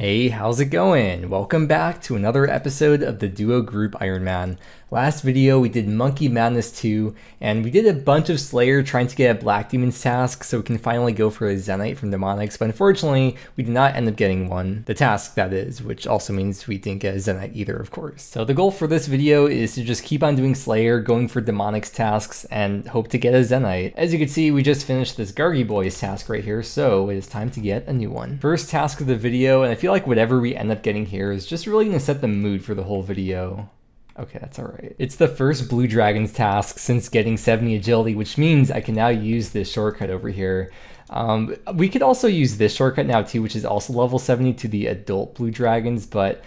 Hey, how's it going? Welcome back to another episode of the Duo Group Ironman. Last video we did Monkey Madness 2, and we did a bunch of Slayer trying to get a Black Demon's task so we can finally go for a Zenyte from Demonics, but unfortunately we did not end up getting one. The task, that is, which also means we didn't get a Zenyte either, of course. So the goal for this video is to just keep on doing Slayer, going for Demonics tasks, and hope to get a Zenyte. As you can see, we just finished this Gargy Boy's task right here, so it is time to get a new one. First task of the video, and I feel like whatever we end up getting here is just really gonna set the mood for the whole video. Okay, that's all right. It's the first Blue Dragons task since getting 70 agility, which means I can now use this shortcut over here. We could also use this shortcut now too, which is also level 70 to the adult Blue Dragons, but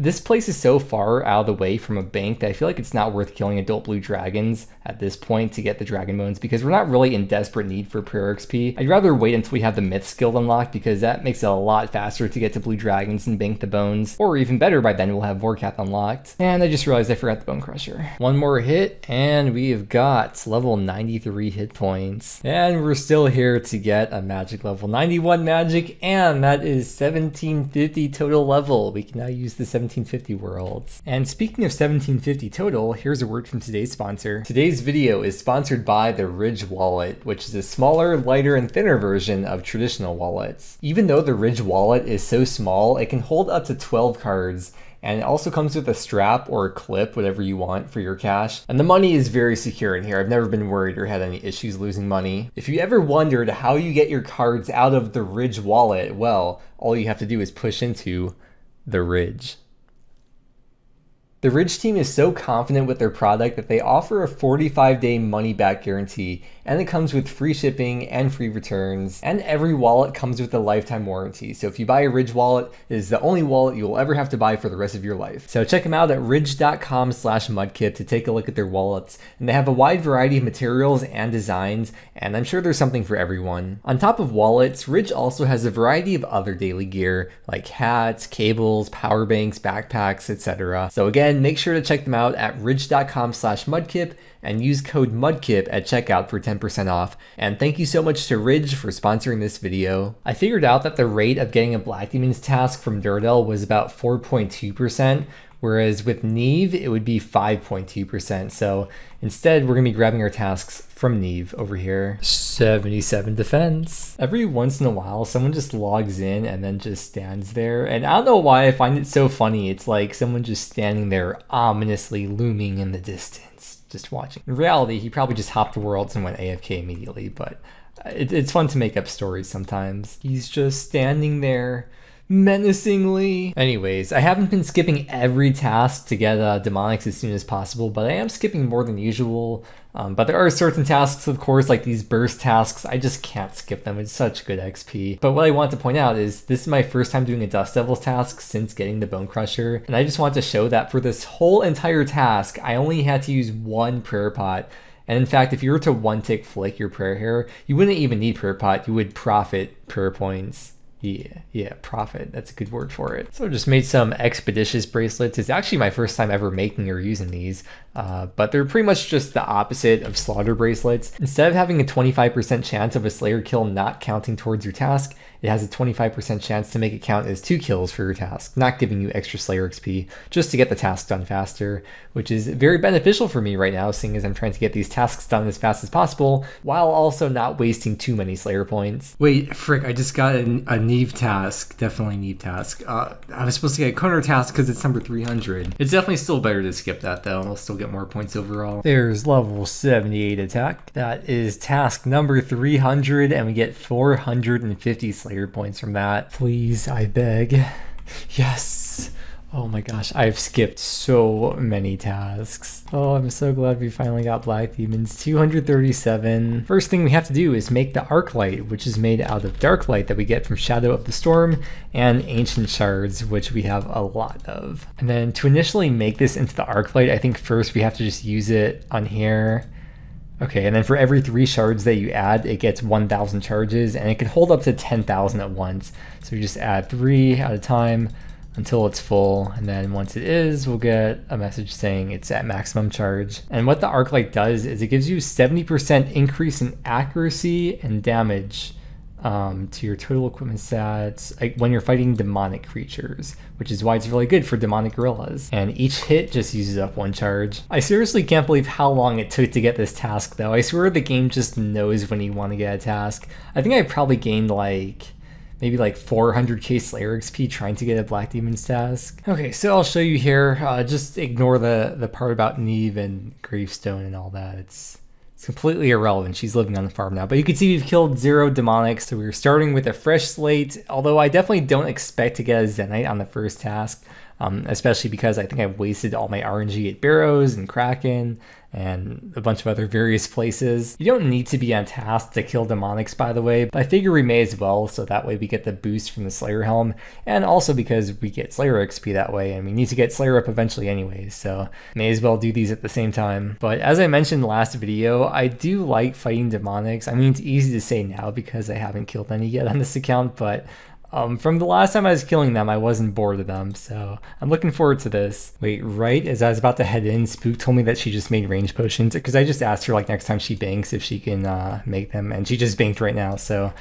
this place is so far out of the way from a bank that I feel like it's not worth killing adult Blue Dragons at this point to get the Dragon Bones because we're not really in desperate need for prayer XP. I'd rather wait until we have the Myths Guild unlocked because that makes it a lot faster to get to Blue Dragons and bank the Bones. Or even better, by then we'll have Vorkath unlocked. And I just realized I forgot the Bone Crusher. One more hit and we've got level 93 hit points. And we're still here to get a magic level 91 magic, and that is 1750 total level. We can now use the 1750 worlds. And speaking of 1750 total, here's a word from today's sponsor. Today's video is sponsored by the Ridge Wallet, which is a smaller, lighter, and thinner version of traditional wallets. Even though the Ridge Wallet is so small, it can hold up to 12 cards, and it also comes with a strap or a clip, whatever you want, for your cash. And the money is very secure in here. I've never been worried or had any issues losing money. If you ever wondered how you get your cards out of the Ridge Wallet, well, all you have to do is push into the Ridge. The Ridge team is so confident with their product that they offer a 45-day money-back guarantee, and it comes with free shipping and free returns, and every wallet comes with a lifetime warranty. So if you buy a Ridge wallet, it is the only wallet you will ever have to buy for the rest of your life. So check them out at ridge.com/MUDKIP to take a look at their wallets, and they have a wide variety of materials and designs, and I'm sure there's something for everyone. On top of wallets, Ridge also has a variety of other daily gear, like hats, cables, power banks, backpacks, etc. So again, and make sure to check them out at ridge.com/MUDKIP and use code MUDKIP at checkout for 10% off. And thank you so much to Ridge for sponsoring this video. I figured out that the rate of getting a Black Demon's task from Duradel was about 4.2%, whereas with Neve, it would be 5.2%. So instead, we're gonna be grabbing our tasks from Neve over here. 77 defense. Every once in a while, someone just logs in and then just stands there. And I don't know why I find it so funny. It's like someone just standing there ominously looming in the distance, just watching. In reality, he probably just hopped worlds and went AFK immediately, but it's fun to make up stories sometimes. He's just standing there menacingly. Anyways, I haven't been skipping every task to get Demonics as soon as possible, but I am skipping more than usual. But there are certain tasks, of course, like these burst tasks. I just can't skip them. It's such good XP. But what I want to point out is this is my first time doing a Dust Devil's task since getting the Bone Crusher. And I just want to show that for this whole entire task, I only had to use one prayer pot. And in fact, if you were to one-tick flick your prayer hair, you wouldn't even need prayer pot. You would profit prayer points. Yeah, profit. That's a good word for it. So I just made some expeditious bracelets. It's actually my first time ever making or using these, but they're pretty much just the opposite of slaughter bracelets. Instead of having a 25% chance of a Slayer kill not counting towards your task, it has a 25% chance to make it count as 2 kills for your task, not giving you extra Slayer XP, just to get the task done faster, which is very beneficial for me right now, seeing as I'm trying to get these tasks done as fast as possible, while also not wasting too many Slayer points. Wait, frick, I just got a Neve task, definitely Neve task. I was supposed to get a Konar task because it's number 300. It's definitely still better to skip that though, I'll still get more points overall. There's level 78 attack. That is task number 300, and we get 450 Slayer points from that. Please, I beg. Yes! Oh my gosh, I've skipped so many tasks. Oh, I'm so glad we finally got Black Demons. 237. First thing we have to do is make the Arclight, which is made out of Dark Light that we get from Shadow of the Storm, and Ancient Shards, which we have a lot of. And then to initially make this into the Arclight, I think first we have to just use it on here. Okay, and then for every 3 shards that you add, it gets 1,000 charges, and it can hold up to 10,000 at once. So you just add 3 at a time until it's full, and then once it is, we'll get a message saying it's at maximum charge. And what the Arclight does is it gives you 70% increase in accuracy and damage, to your total equipment stats when you're fighting demonic creatures, which is why it's really good for demonic gorillas. And each hit just uses up one charge. I seriously can't believe how long it took to get this task though. I swear the game just knows when you want to get a task. I think I probably gained like maybe like 400k Slayer XP trying to get a Black Demon's task. Okay, so I'll show you here. Just ignore the part about Neve and Gravestone and all that. It's completely irrelevant. She's living on the farm now. But you can see we've killed 0 demonics, so we're starting with a fresh slate, although I definitely don't expect to get a Zenyte on the first task, especially because I think I've wasted all my RNG at Barrows and Kraken and a bunch of other various places. You don't need to be on task to kill demonics, by the way, but I figure we may as well, so that way we get the boost from the Slayer Helm, and also because we get Slayer XP that way, and we need to get Slayer up eventually anyways, so may as well do these at the same time. But as I mentioned last video, I do like fighting demonics. I mean, it's easy to say now because I haven't killed any yet on this account, but from the last time I was killing them, I wasn't bored of them, so I'm looking forward to this. Wait, right as I was about to head in, Spook told me that she just made range potions, because I just asked her like next time she banks if she can make them, and she just banked right now, so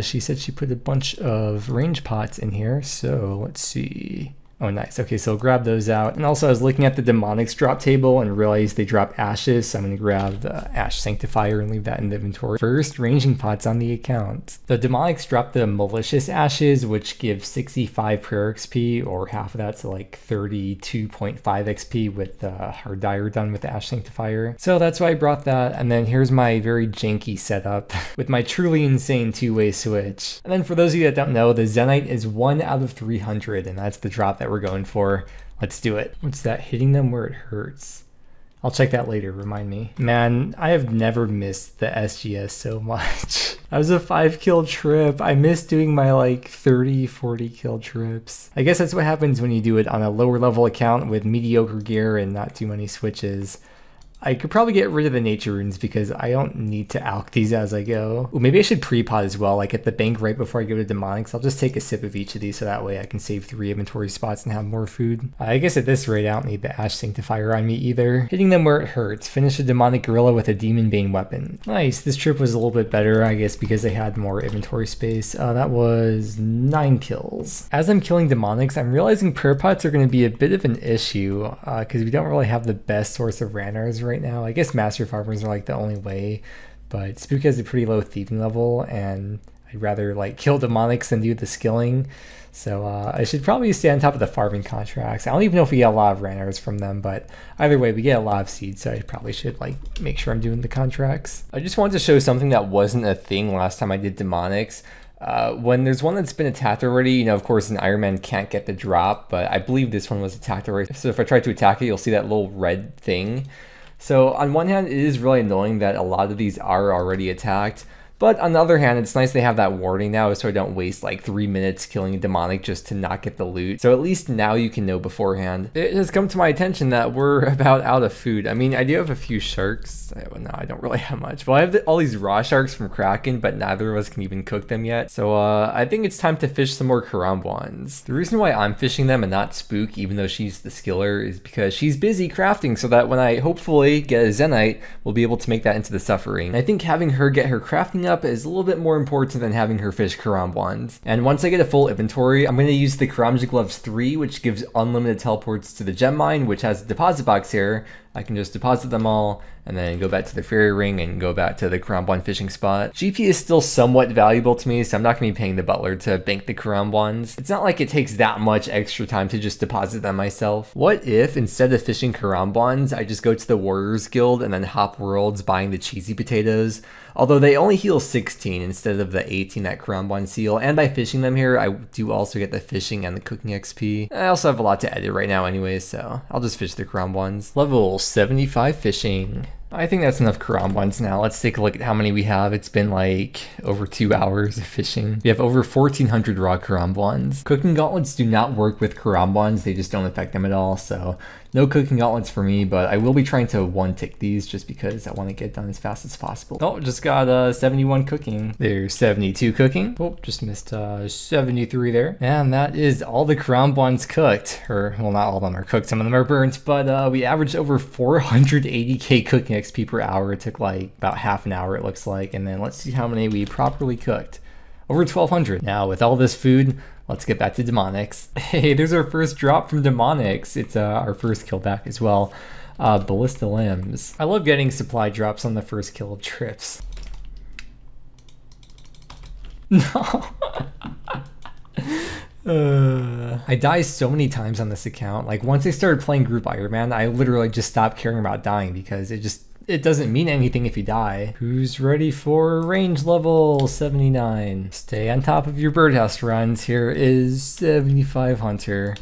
she said she put a bunch of range pots in here, so let's see. Oh, nice. Okay, so I'll grab those out. And also I was looking at the demonics drop table and realized they drop ashes, so I'm going to grab the Ash Sanctifier and leave that in the inventory. First ranging pots on the account. The demonics drop the malicious ashes, which give 65 prayer XP, or half of that, to like 32.5 XP with hard dire done with the Ash Sanctifier. So that's why I brought that. And then here's my very janky setup with my truly insane two-way switch. And then for those of you that don't know, the Zenyte is 1 out of 300, and that's the drop that we're going for. Let's do it. What's that? Hitting them where it hurts. I'll check that later, remind me. Man, I have never missed the SGS so much. That was a 5-kill trip. I miss doing my like 30, 40 kill trips. I guess that's what happens when you do it on a lower level account with mediocre gear and not too many switches. I could probably get rid of the nature runes because I don't need to alk these as I go. Ooh, maybe I should pre-pot as well, like at the bank right before I go to demonics. I'll just take a sip of each of these so that way I can save 3 inventory spots and have more food. I guess at this rate I don't need the Ash Sanctifier on me either. Hitting them where it hurts. Finish a demonic gorilla with a demon bane weapon. Nice, this trip was a little bit better, I guess, because they had more inventory space. That was 9 kills. As I'm killing demonics, I'm realizing prayer pots are going to be a bit of an issue because we don't really have the best source of Ranars right now. I guess master farmers are like the only way, but Spook has a pretty low thieving level, and I'd rather like kill demonics than do the skilling, so I should probably stay on top of the farming contracts. I don't even know if we get a lot of Ranars from them, but either way we get a lot of seeds, so I probably should like make sure I'm doing the contracts. I just wanted to show something that wasn't a thing last time I did demonics. When there's one that's been attacked already, you know, of course an Ironman can't get the drop, but I believe this one was attacked already, so if I try to attack it, you'll see that little red thing. So on one hand, it is really annoying that a lot of these are already attacked, but on the other hand, it's nice they have that warning now so I don't waste like 3 minutes killing a demonic just to not get the loot. So at least now you can know beforehand. It has come to my attention that we're about out of food. I mean, I do have a few sharks. Well, no, I don't really have much. Well, I have all these raw sharks from Kraken, but neither of us can even cook them yet. So I think it's time to fish some more Karamja. The reason why I'm fishing them and not Spook, even though she's the skiller, is because she's busy crafting, so that when I hopefully get a Zenyte, we'll be able to make that into the suffering. And I think having her get her crafting up is a little bit more important than having her fish Karamja. And once I get a full inventory, I'm going to use the Karamja Gloves 3, which gives unlimited teleports to the gem mine, which has a deposit box here. I can just deposit them all and then go back to the Fairy Ring and go back to the Karamja fishing spot. GP is still somewhat valuable to me, so I'm not going to be paying the butler to bank the Karamja. It's not like it takes that much extra time to just deposit them myself. What if instead of fishing Karamja, I just go to the Warriors Guild and then hop worlds buying the Cheesy Potatoes? Although they only heal 16 instead of the 18 that Karamja seal, and by fishing them here, I do also get the fishing and the cooking XP. I also have a lot to edit right now anyway, so I'll just fish the Karamja. Level 75 fishing. I think that's enough Karamja now. Let's take a look at how many we have. It's been like over 2 hours of fishing. We have over 1,400 raw Karamja. Cooking gauntlets do not work with Karamja. They just don't affect them at all. So no cooking gauntlets for me, but I will be trying to one-tick these just because I want to get done as fast as possible. Oh, just got 71 cooking. There's 72 cooking. Oh, just missed 73 there. And that is all the Karamja cooked. Or, well, not all of them are cooked. Some of them are burnt, but we averaged over 480k cooking XP per hour. It took like about half an hour, it looks like, and then let's see how many we properly cooked. over 1200. Now with all this food, let's get back to Demonics. Hey, there's our first drop from Demonics. It's our first kill back as well. Ballista Limbs. I love getting supply drops on the first kill of trips. No. I die so many times on this account. Like once I started playing Group Ironman, I literally just stopped caring about dying because it doesn't mean anything if you die. Who's ready for range level 79? Stay on top of your birdhouse runs. Here is 75 Hunter.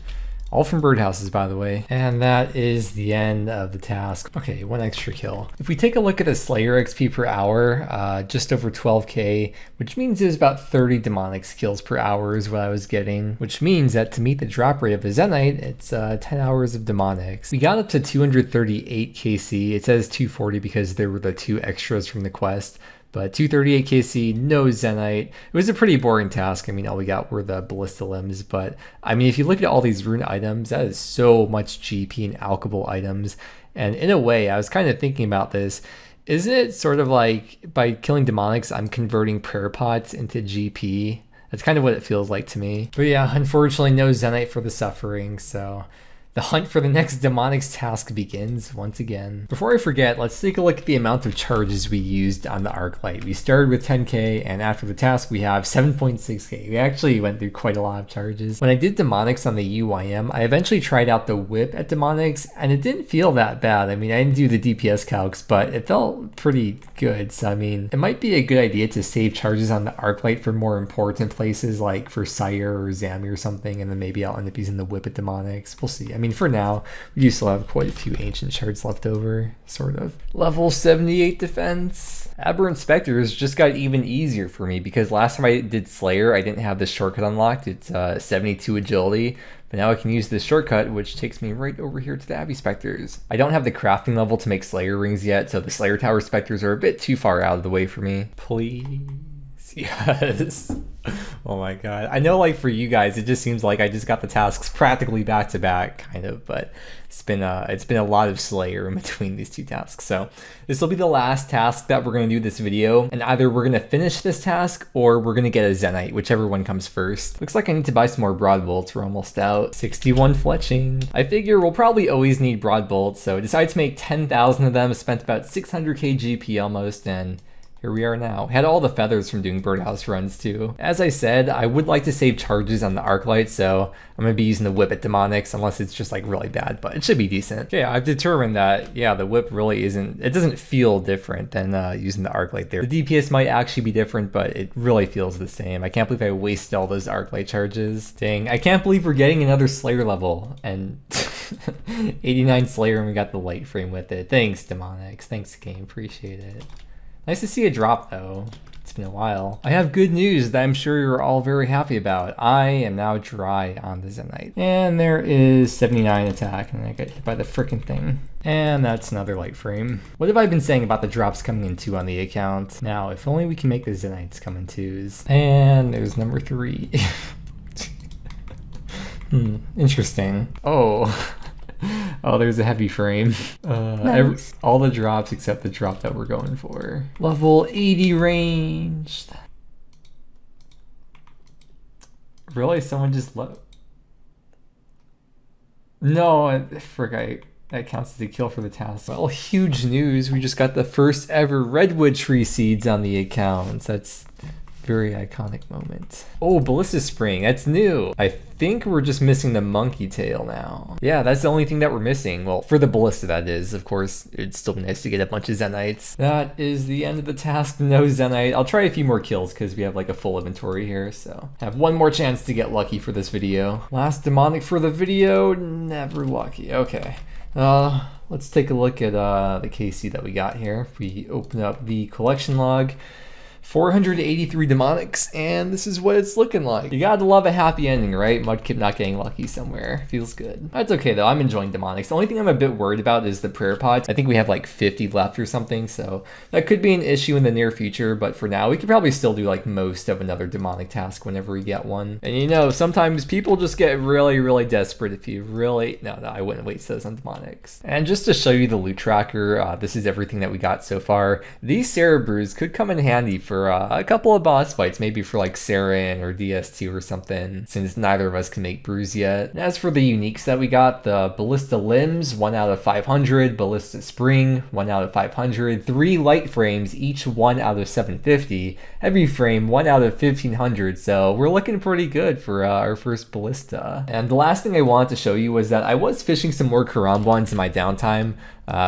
All from birdhouses, by the way. And that is the end of the task. Okay, one extra kill. If we take a look at the Slayer XP per hour, just over 12K, which means there's about 30 demonic skills per hour is what I was getting, which means that to meet the drop rate of a Zenyte, it's 10 hours of demonics. We got up to 238 KC. It says 240 because there were the two extras from the quest. But 238 KC, no Zenyte. It was a pretty boring task. I mean, all we got were the Ballista Limbs, but I mean, if you look at all these rune items, that is so much GP and alchable items. And in a way, I was kind of thinking about this. Isn't it sort of like by killing demonics, I'm converting prayer pots into GP? That's kind of what it feels like to me. But yeah, unfortunately, no Zenyte for the suffering, so... The hunt for the next demonics task begins once again. Before I forget, let's take a look at the amount of charges we used on the Arclight. We started with 10K, and after the task we have 7.6K. We actually went through quite a lot of charges. When I did demonics on the UYM, I eventually tried out the whip at demonics, and it didn't feel that bad. I mean, I didn't do the DPS calcs, but it felt pretty good. So I mean, it might be a good idea to save charges on the Arclight for more important places, like for Sire or Zami or something, and then maybe I'll end up using the whip at demonics. We'll see. I mean, for now, we do still have quite a few ancient shards left over, sort of. Level 78 defense. Aberrant Specters just got even easier for me because last time I did Slayer, I didn't have the shortcut unlocked. It's 72 agility. But now I can use this shortcut, which takes me right over here to the Abbey Specters. I don't have the crafting level to make Slayer rings yet, so the Slayer Tower Specters are a bit too far out of the way for me. Please. Yes. Oh my god. I know, like, for you guys, it just seems like I just got the tasks practically back to back, kind of, but it's been a lot of Slayer in between these two tasks. So this will be the last task that we're going to do this video, and either we're going to finish this task or we're going to get a Zenyte, whichever one comes first. Looks like I need to buy some more broad bolts. We're almost out. 61 fletching. I figure we'll probably always need broad bolts, so I decided to make 10,000 of them. Spent about 600k GP almost, and here we are now. Had all the feathers from doing birdhouse runs too. As I said, I would like to save charges on the Arclight, so I'm gonna be using the whip at demonics unless it's just like really bad, but it should be decent. Yeah, I've determined that, yeah, the whip really isn't, it doesn't feel different than using the Arclight there. The DPS might actually be different, but it really feels the same. I can't believe I wasted all those Arclight charges. Dang, I can't believe we're getting another Slayer level, and 89 Slayer and we got the light frame with it. Thanks, demonics. Thanks, game, appreciate it. Nice to see a drop though, it's been a while. I have good news that I'm sure you're all very happy about. I am now dry on the Zenyte. And there is 79 attack, and I got hit by the frickin' thing. And that's another light frame. What have I been saying about the drops coming in two on the account? Now, if only we can make the Zenytes come in twos. And there's number 3. Interesting. Oh. Oh, there's a heavy frame. Nice. All the drops except the drop that we're going for. Level 80 ranged. Really? Someone just left? No, I forgot. That counts as a kill for the task. Well, huge news. We just got the first ever redwood tree seeds on the account. That's very iconic moment. Oh, Ballista Spring, that's new. I think we're just missing the monkey tail now. Yeah, that's the only thing that we're missing. Well, for the Ballista, that is. Of course, it'd still be nice to get a bunch of Zenytes. That is the end of the task, no Zenyte. I'll try a few more kills because we have like a full inventory here, so. Have one more chance to get lucky for this video. Last demonic for the video, never lucky, okay. Let's take a look at the KC that we got here. If we open up the collection log, 483 demonics, and this is what it's looking like. You gotta love a happy ending, right? MUDKIP not getting lucky somewhere. Feels good. That's okay though, I'm enjoying demonics. The only thing I'm a bit worried about is the prayer pods. I think we have like 50 left or something, so that could be an issue in the near future, but for now, we could probably still do like most of another demonic task whenever we get one. And you know, sometimes people just get really, really desperate if you really... No, I wouldn't waste those on demonics. And just to show you the loot tracker, this is everything that we got so far. These Cerebrews could come in handy for for a couple of boss fights, maybe for like Saren or DS2 or something, since neither of us can make brews yet. And as for the uniques that we got, the Ballista Limbs, 1 out of 500, Ballista Spring, 1 out of 500, 3 light frames, each 1 out of 750, every frame 1 out of 1500, so we're looking pretty good for our first Ballista. And the last thing I wanted to show you was that I was fishing some more Karambans in my downtime.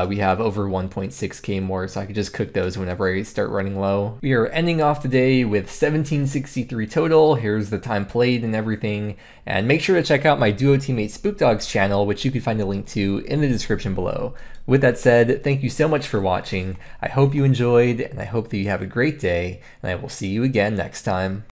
We have over 1.6k more, so I could just cook those whenever I start running low. We are ending off the day with 1763 total. Here's the time played and everything. And make sure to check out my duo teammate Spook Dog's channel, which you can find a link to in the description below. With that said, thank you so much for watching. I hope you enjoyed, and I hope that you have a great day, and I will see you again next time.